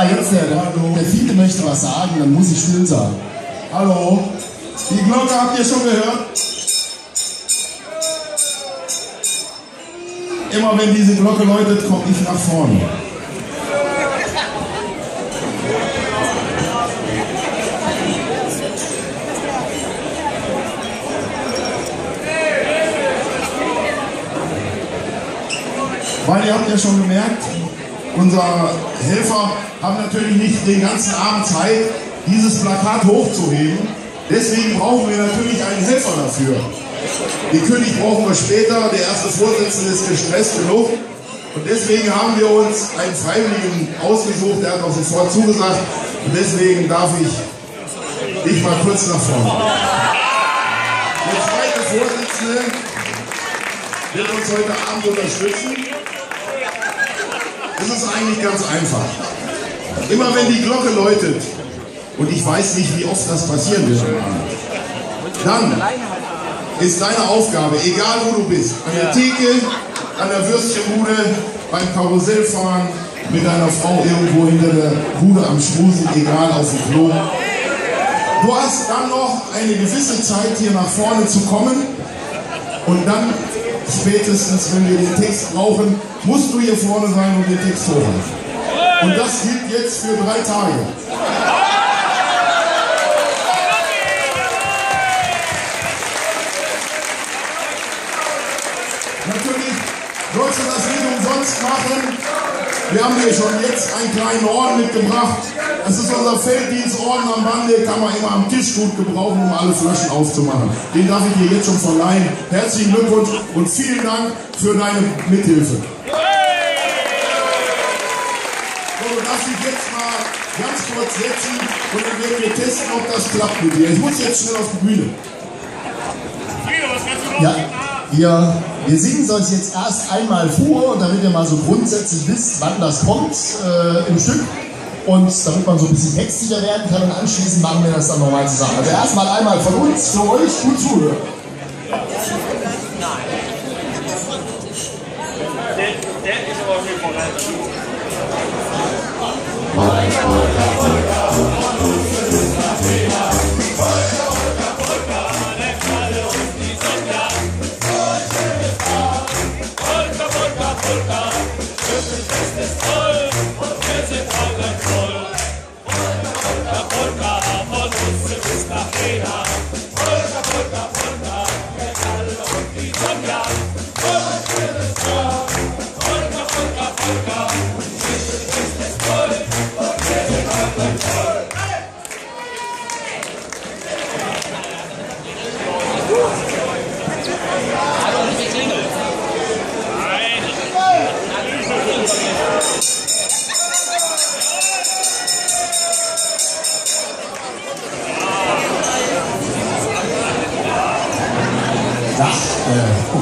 Ah, jetzt ja, hallo. Der Fiete möchte was sagen, dann muss ich still sein. Hallo. Die Glocke habt ihr schon gehört? Immer wenn diese Glocke läutet, komme ich nach vorne. Weil ihr habt ja schon gemerkt, unsere Helfer haben natürlich nicht den ganzen Abend Zeit, dieses Plakat hochzuheben. Deswegen brauchen wir natürlich einen Helfer dafür. Den König brauchen wir später, der erste Vorsitzende ist gestresst genug. Und deswegen haben wir uns einen Freiwilligen ausgesucht, der hat auch sofort zugesagt. Und deswegen darf ich dich mal kurz nach vorne. Der zweite Vorsitzende wird uns heute Abend unterstützen. Das ist eigentlich ganz einfach. Immer wenn die Glocke läutet, und ich weiß nicht, wie oft das passieren wird, dann ist deine Aufgabe, egal wo du bist, an der Theke, an der Würstchenbude, beim Karussellfahren, mit deiner Frau irgendwo hinter der Bude am Schmusen, egal auf dem Klo. Du hast dann noch eine gewisse Zeit, hier nach vorne zu kommen, und dann, spätestens wenn wir den Text brauchen, musst du hier vorne sein und den Text hochhalten. Und das gilt jetzt für 3 Tage. Natürlich sollst du das nicht umsonst machen. Wir haben hier schon jetzt einen kleinen Orden mitgebracht. Das ist unser Felddienstorden am Bande, kann man immer am Tisch gut gebrauchen, um alle Flaschen aufzumachen. Den darf ich dir jetzt schon verleihen. Herzlichen Glückwunsch und vielen Dank für deine Mithilfe. So, du darfst dich jetzt mal ganz kurz setzen und dann werden wir testen, ob das klappt mit dir. Ich muss jetzt schnell auf die Bühne. Ja, wir singen es euch jetzt erst einmal vor, und damit ihr mal so grundsätzlich wisst, wann das kommt im Stück, und damit man so ein bisschen textsicher werden kann, und anschließend machen wir das dann nochmal zusammen. Also erstmal einmal von uns, für euch, gut zuhören.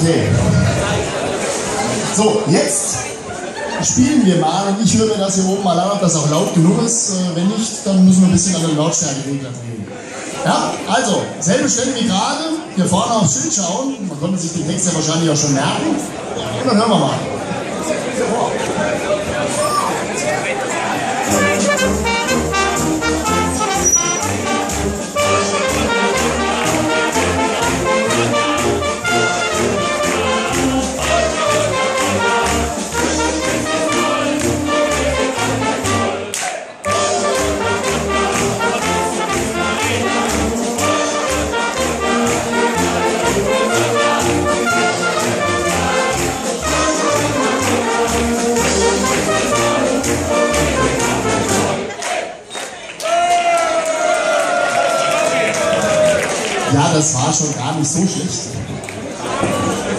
Okay. So, jetzt spielen wir mal, und ich höre mir das hier oben mal an, ob das auch laut genug ist. Wenn nicht, dann müssen wir ein bisschen an den Lautstärkeregler drehen. Ja, also, selbe Stelle wie gerade, hier vorne aufs Schild schauen, man konnte sich den Text ja wahrscheinlich auch schon merken, und dann hören wir mal. Ja, das war schon gar nicht so schlecht.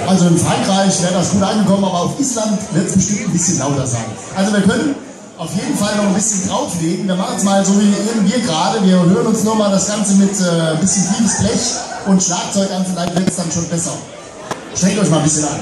Also in Frankreich wäre das gut angekommen, aber auf Island wird es bestimmt ein bisschen lauter sein. Also wir können auf jeden Fall noch ein bisschen drauflegen. Wir machen es mal so wie eben wir gerade. Wir hören uns nur mal das Ganze mit ein bisschen tiefes Blech und Schlagzeug an. Vielleicht wird es dann schon besser. Strengt euch mal ein bisschen an.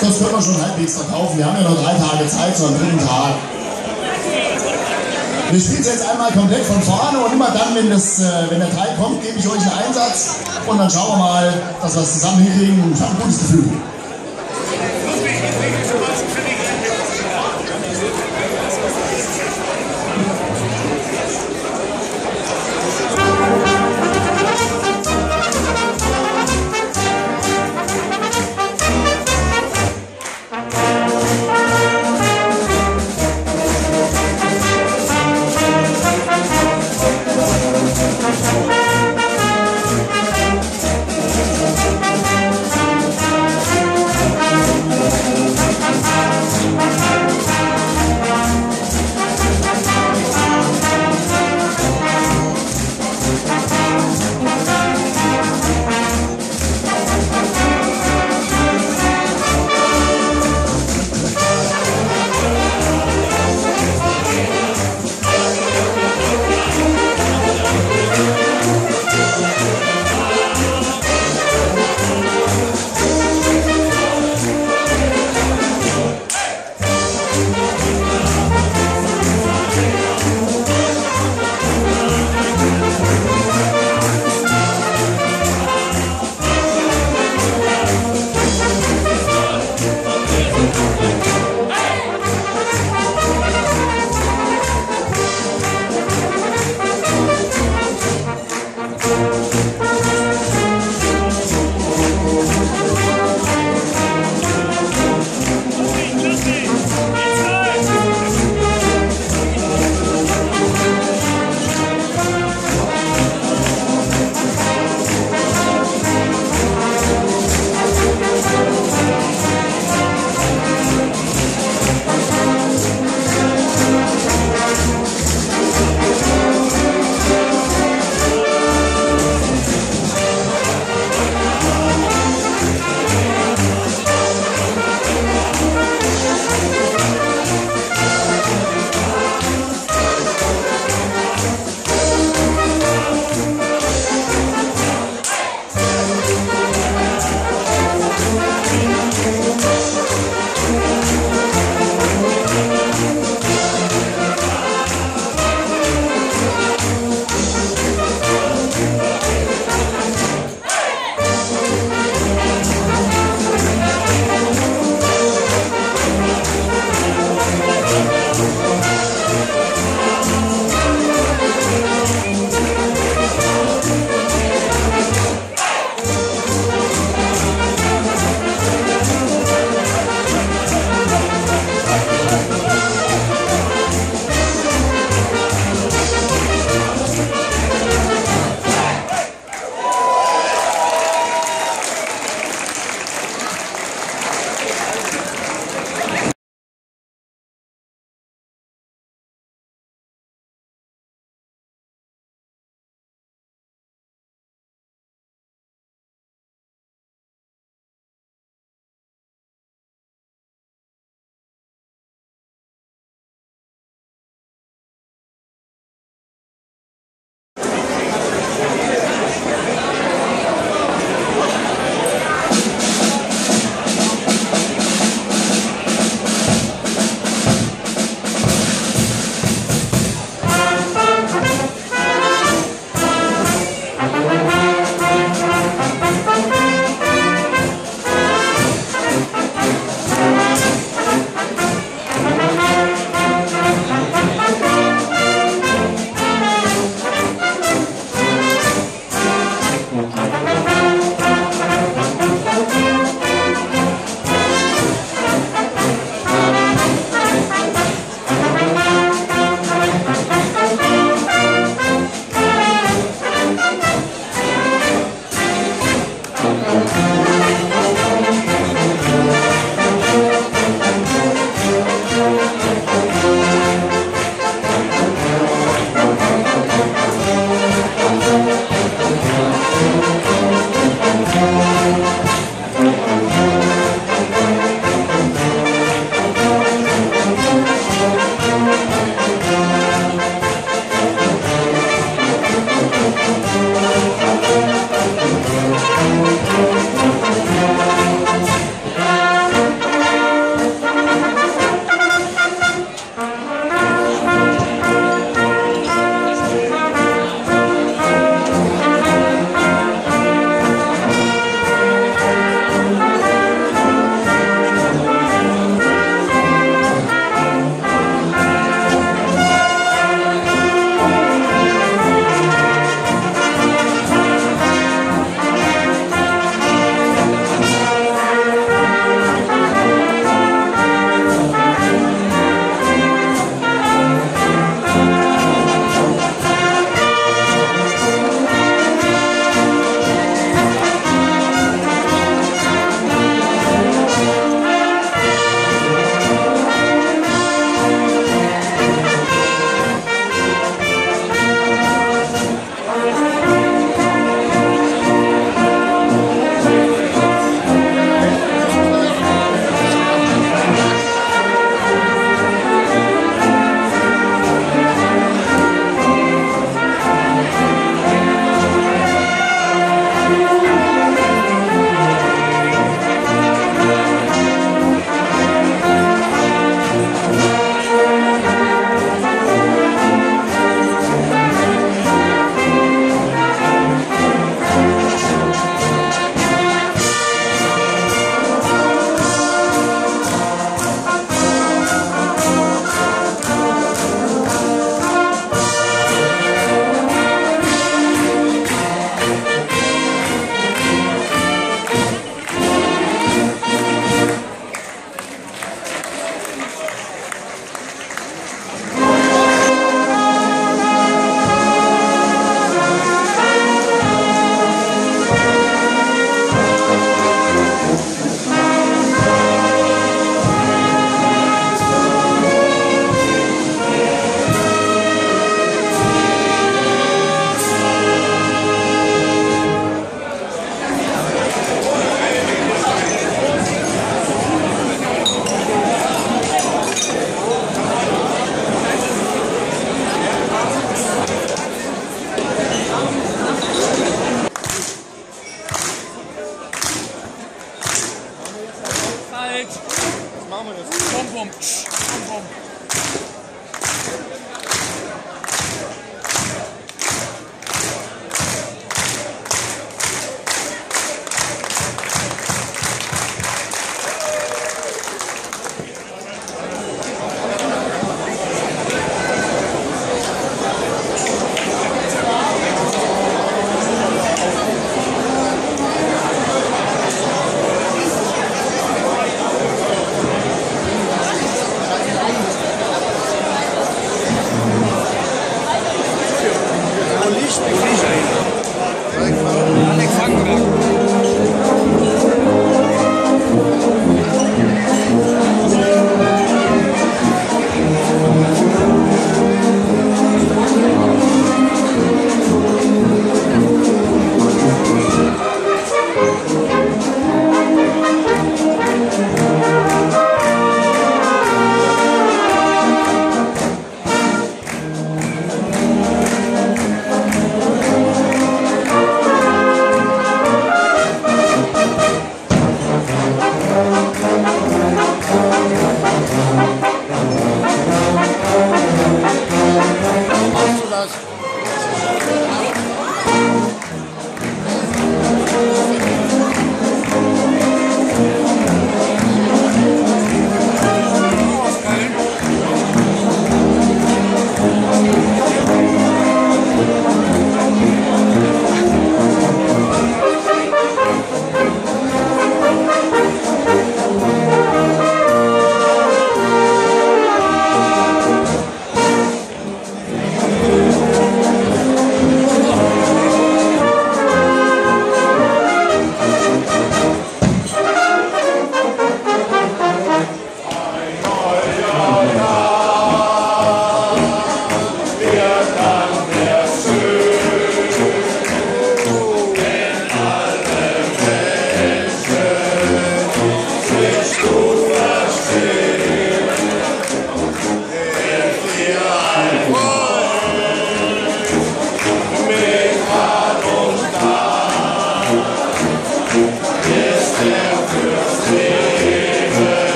Das können wir schon halbwegs verkaufen. Wir haben ja noch 3 Tage Zeit, so einen dritten Tag. Wir spielen es jetzt einmal komplett von vorne und immer dann, wenn der Teil kommt, gebe ich euch einen Einsatz und dann schauen wir mal, dass wir es zusammen hinkriegen und ich habe ein gutes Gefühl.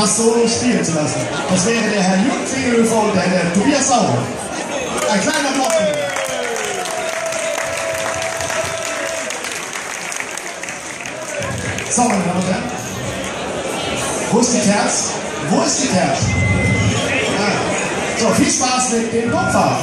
das Solo spielen zu lassen. Das wäre der Herr Jürgen Segelhöfer und der Herr Tobias Sauer. Ein kleiner Applaus. So, meine Damen und Herren. Wo ist die Kerze? Wo ist die Kerze? Ah. So, viel Spaß mit dem Kopfhörer.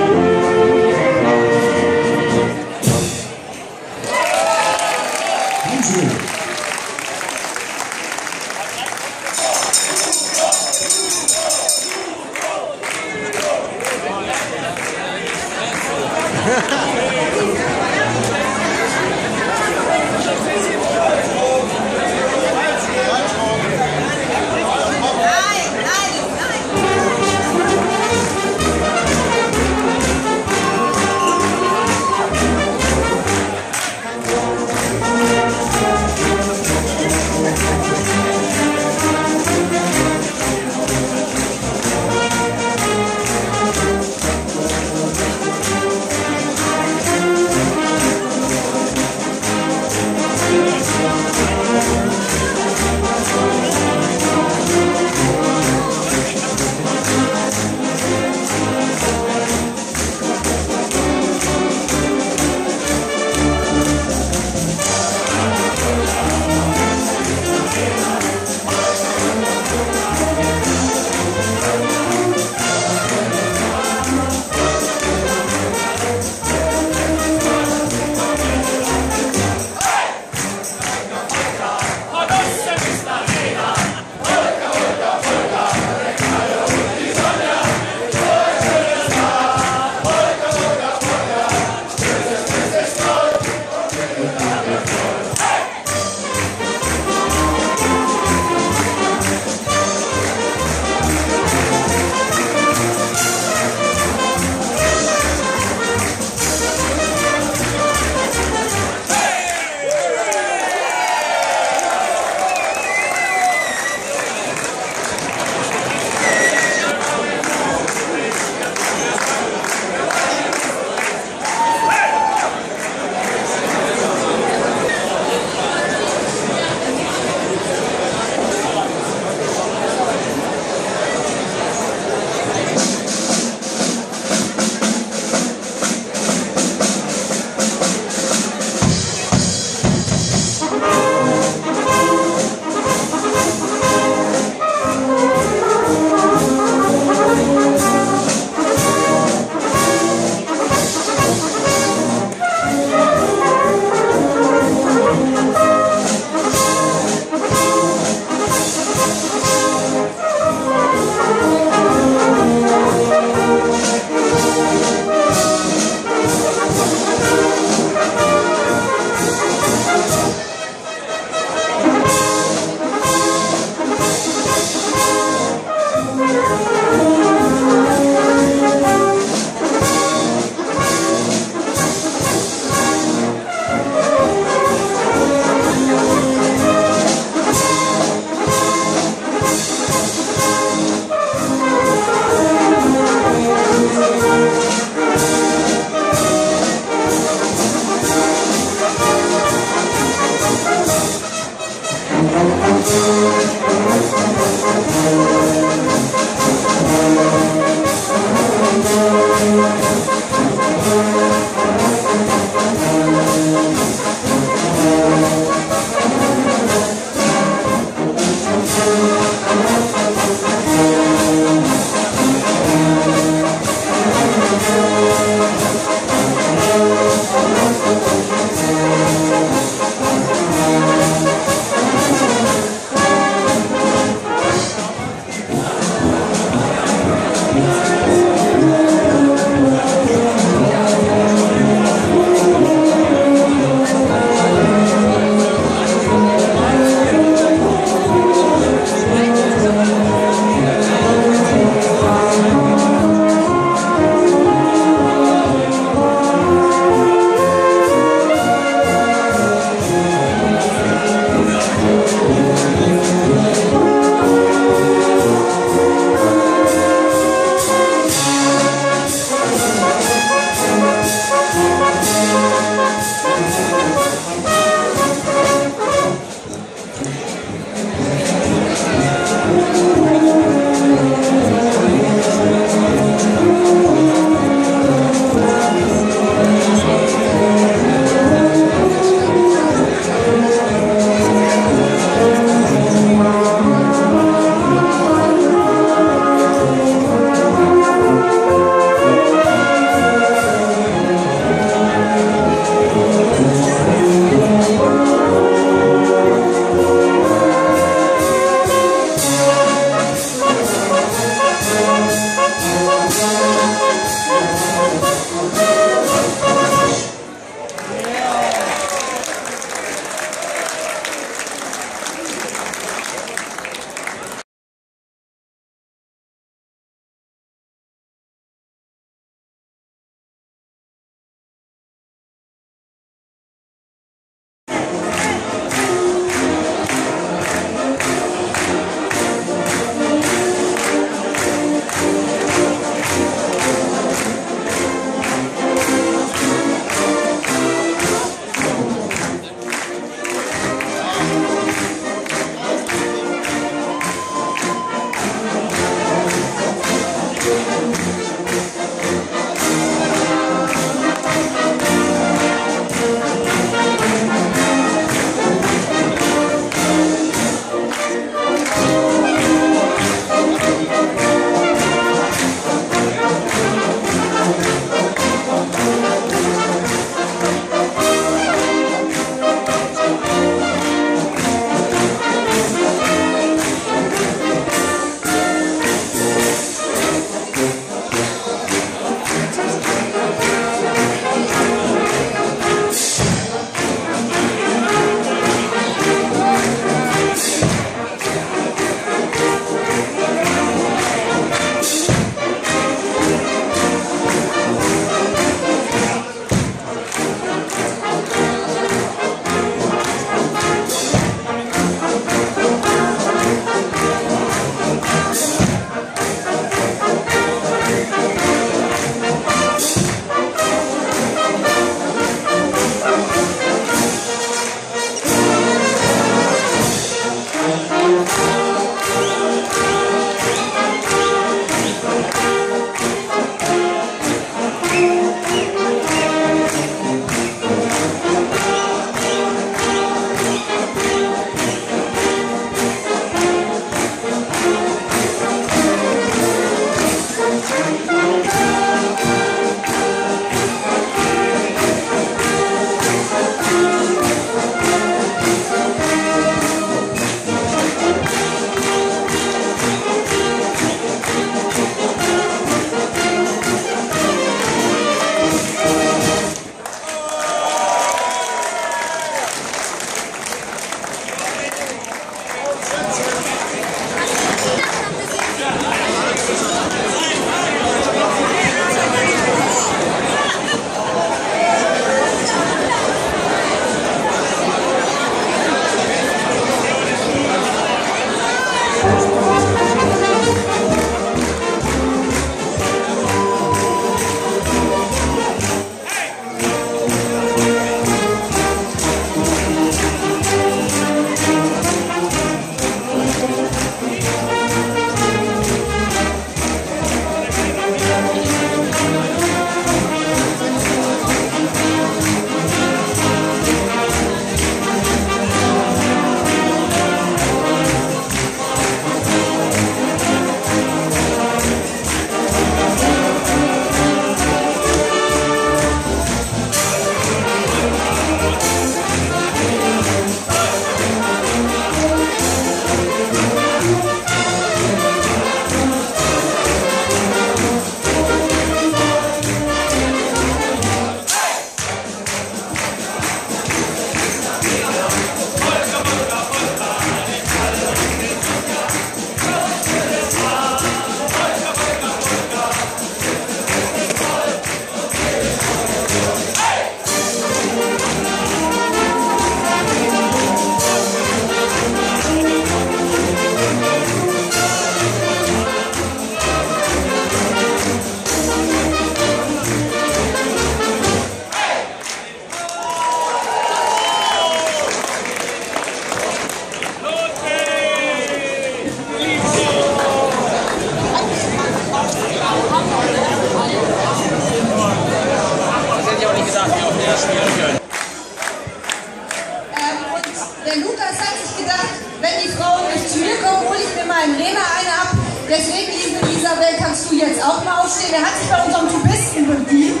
ich gedacht, wenn die Frauen durch die Tür kommen, hole ich mir mal einen Lehrer eine ab. Deswegen, liebe Isabel, kannst du jetzt auch mal aufstehen. Der hat sich bei unserem Tubisten bedient.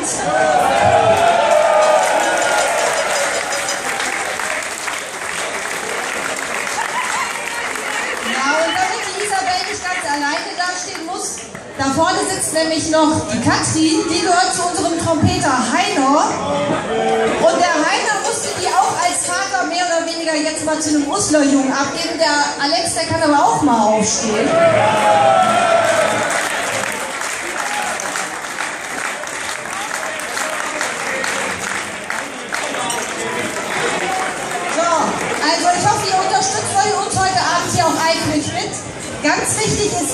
Da vorne sitzt nämlich noch die Katrin, die gehört zu unserem Trompeter Heiner. Und der Heiner musste die auch als Vater mehr oder weniger jetzt mal zu einem Uslerjungen abgeben. Der Alex, der kann aber auch mal aufstehen. So, also ich hoffe, ihr unterstützt uns heute Abend hier auch eifrig mit. Ganz wichtig ist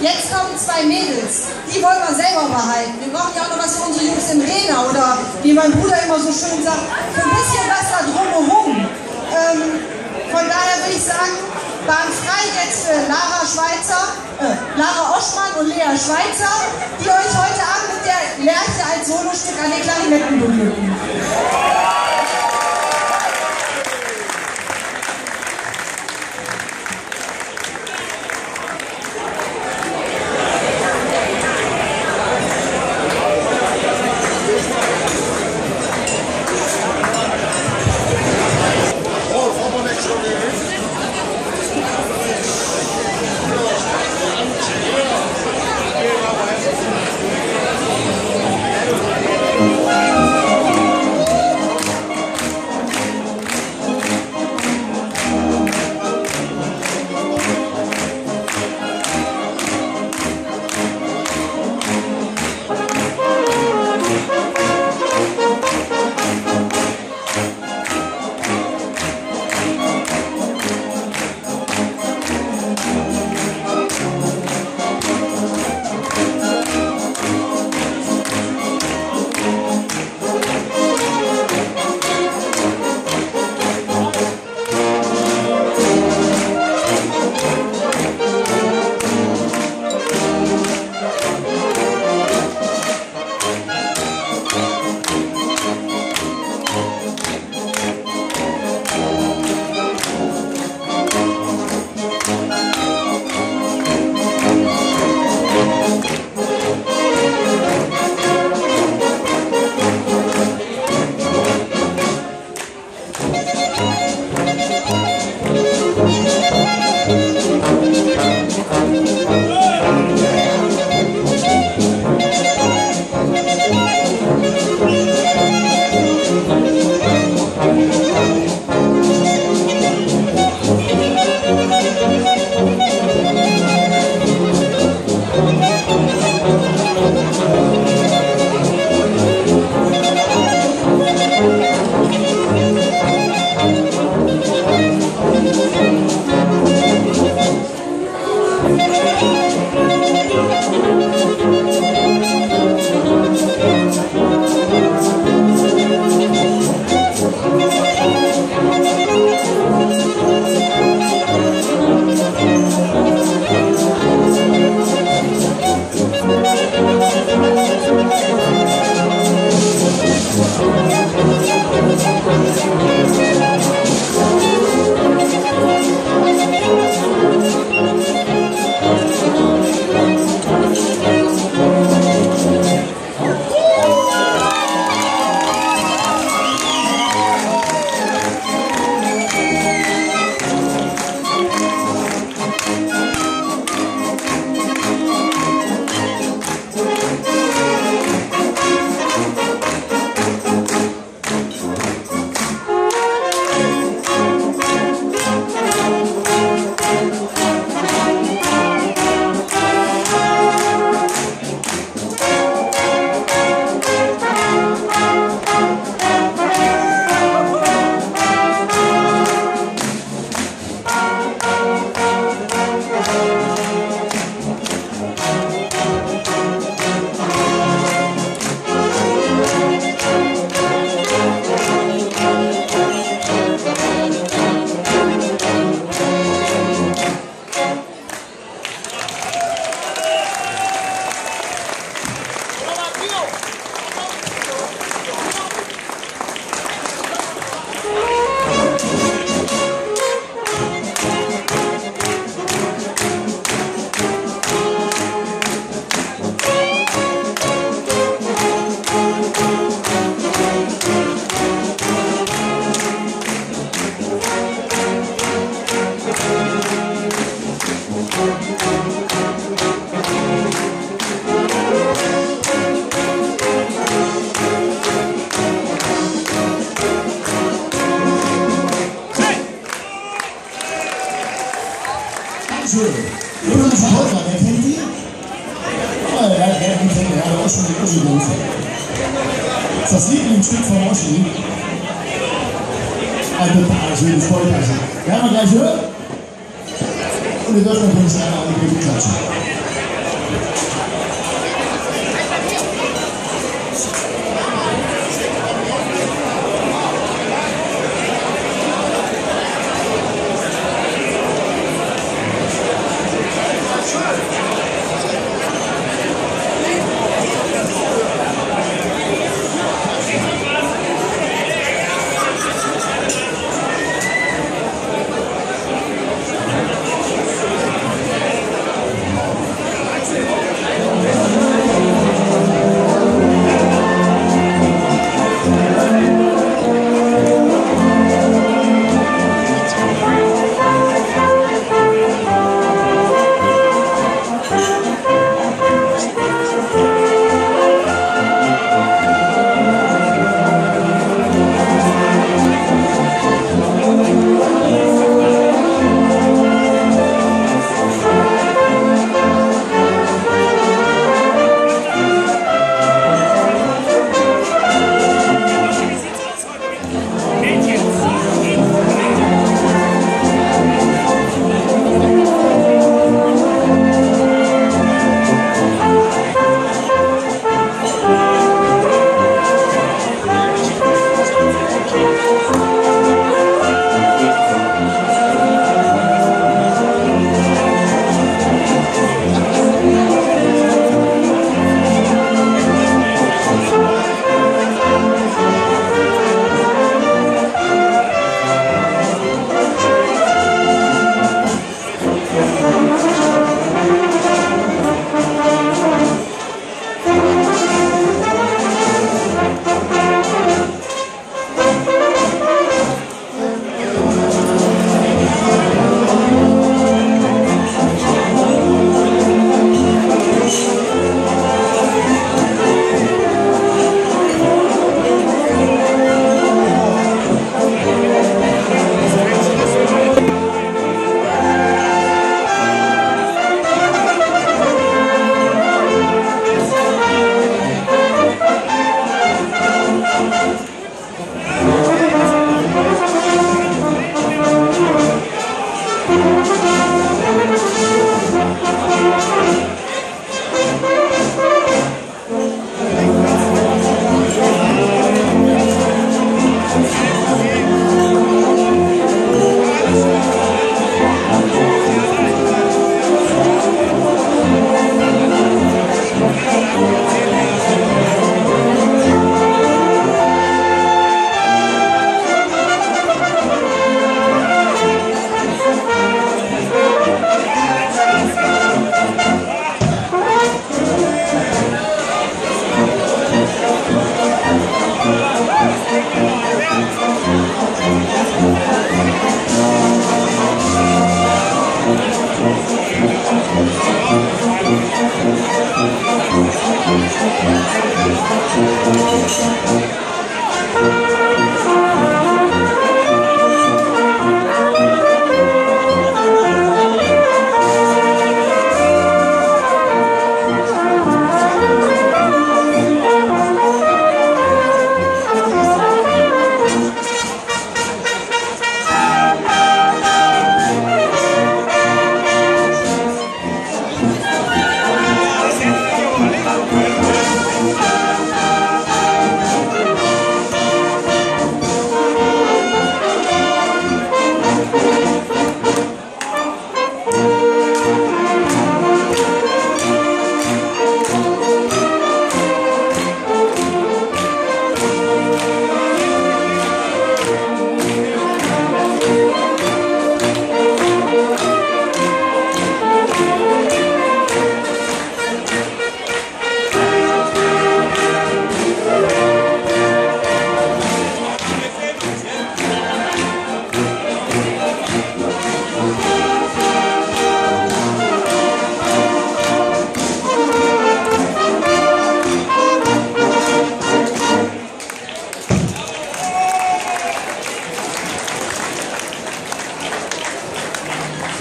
jetzt kommen zwei Mädels, die wollen wir selber behalten. Wir brauchen ja auch noch was für unsere Jungs im Rena oder wie mein Bruder immer so schön sagt, für ein bisschen was da drumherum. Von daher würde ich sagen, Bahn frei jetzt für Lara Oschmann und Lea Schweizer, die euch heute Abend mit der Lerche als Solostück an den Klarinetten beglücken. Una cosa buona, che senti? Gerade auch schon die Oschi los. Ist das Lieblingsstück von Oschi? Ein total schönes Vollpasschen. Werden wir gleich hören? Und ihr dürft natürlich einmal auf die Bühne klatschen.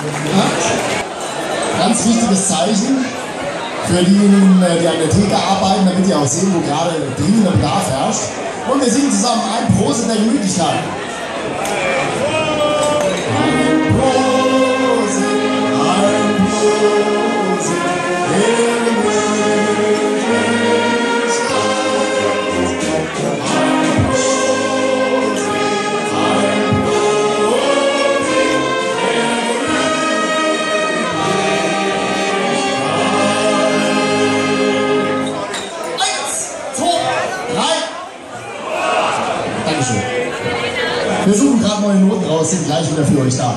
Ja. Ganz wichtiges Zeichen für diejenigen, die an der Theke arbeiten, damit die auch sehen, wo gerade dringender Bedarf herrscht. Und wir singen zusammen ein Prost in der Gemütlichkeit. Wir suchen gerade neue Noten raus, sind gleich wieder für euch da.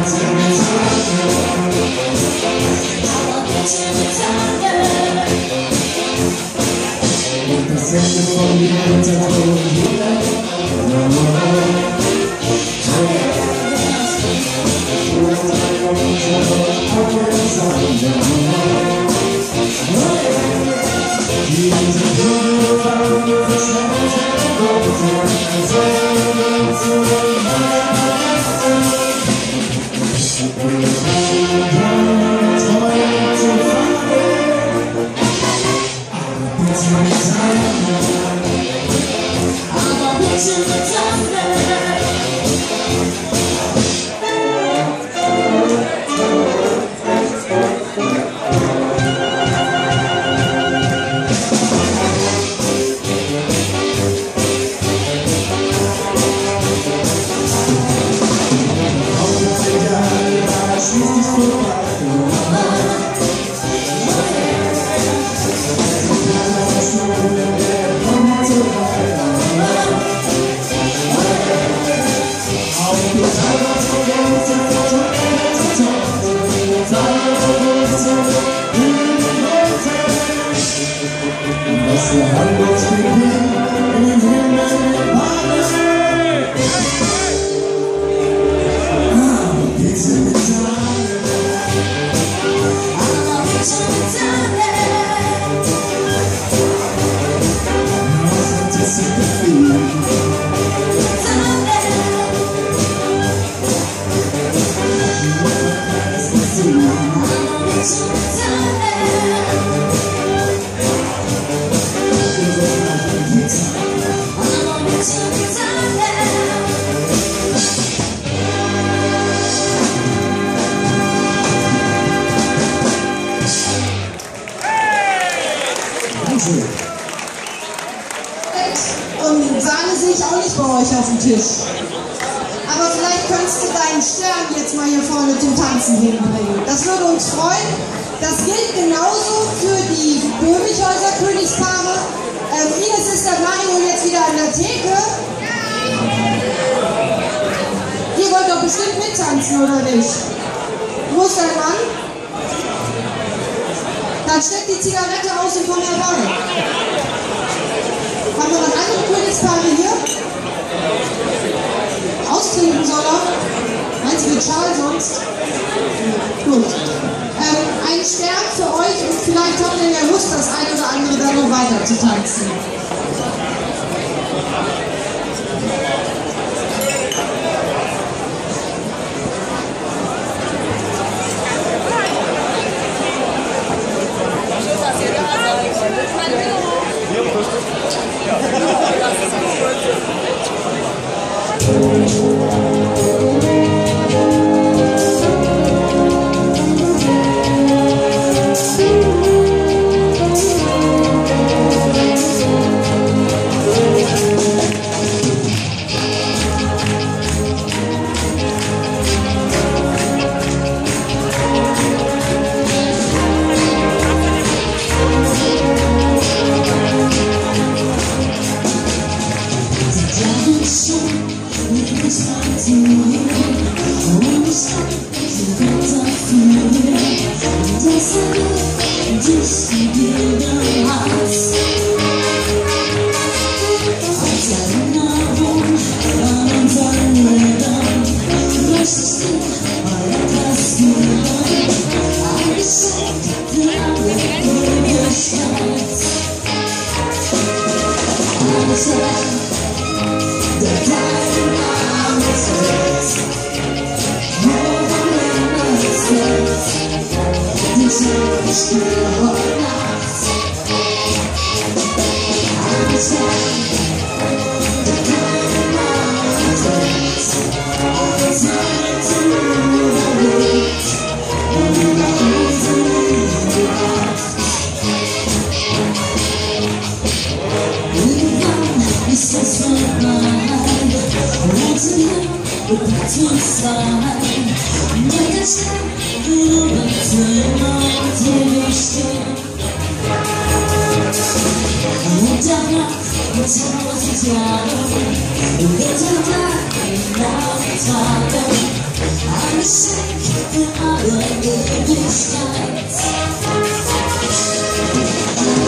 Und Sahne sehe ich auch nicht bei euch auf dem Tisch. Aber vielleicht könntest du deinen Stern jetzt mal hier vorne zum Tanzen hinbringen. Das würde uns freuen. Das gilt genauso für die Böhmichhäuser Königspaare. Ines ist der Mario jetzt wieder an der Theke. Ihr wollt doch bestimmt mittanzen, oder nicht? Wo ist dein Mann? Dann steck die Zigarette aus und komm herbei. Haben wir noch andere Königspaare hier? Austrinken soll er? Meinst du, wird schade sonst? Gut. Ein Stern für euch und vielleicht habt ihr ja Lust, das ein oder andere dann noch weiter zu tanzen. It's I'm safe in the holiday skies. Music,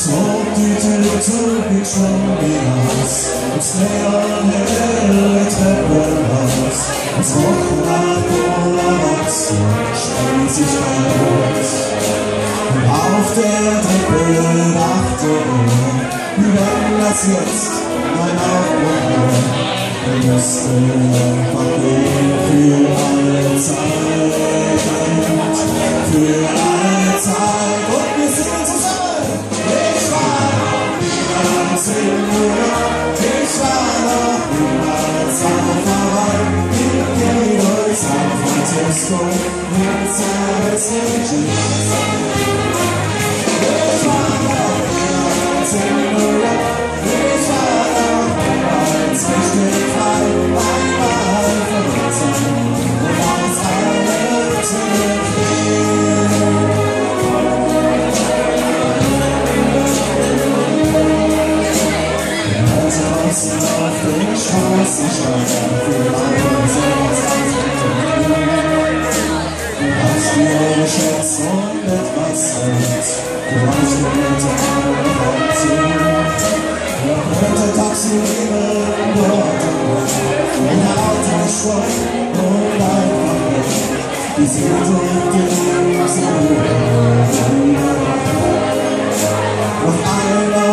Smoke details of the trunks. It's nail on the hill, it's bedroom house. It's not like all of us. Stellen sich ein Boot. Auf der Treppe nach der Uhr. Wir werden das jetzt, mein Aufwand. Wir müssen vergehen für alle Zeit. Für alle Zeit. Und wir singen zusammen. Ich war noch niemals auf Hawaii. Wir gehen durch San Francisco mit zerrissen Jeans. Ich war noch niemals in New York. Ich war noch niemals richtig frei. Einmal verletzt und aus allen zurückgehen. Draußen auf den Straßensteinen für einen Sinn. Hast du ihre Schätze und etwas Zeit? Du weißt, du willst auch noch noch heute Taxi nehmen, dort ein alter Schwein und ein Mann. Die Seele und die Lebensruhe und einer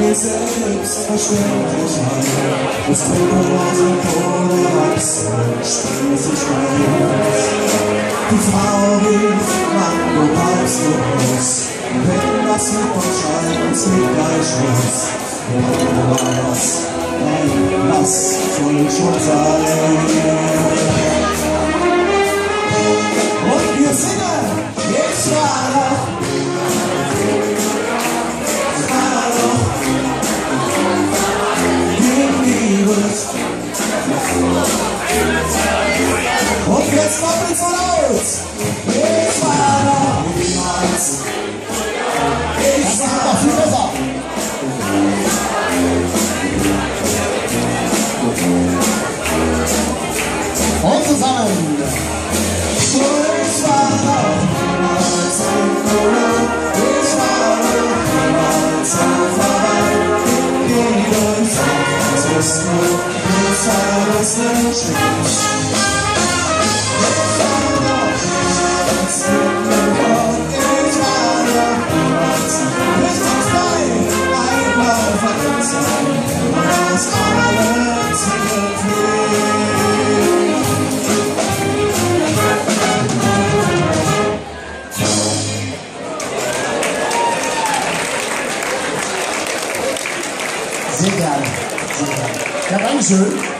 hier selbstverständlich an. Das Treppenhäuser ohne Abstand springen sich bei uns. Die Frau rief, Mann, du bleibst du bloß. Wenn das Super schreit, uns mit gleich Schluss. Oder war das? Nein, das soll schon sein. Und wir singen, jetzt war noch. Und jetzt macht es mal aus! Ich war noch niemals. Ich war noch viel besser. Und zusammen. Ich war noch niemals in Corona. Ich war noch niemals auf Arbeit. Gegen uns. Das ist nur, das alles nicht schön. Sehr gerne. Ja, danke schön.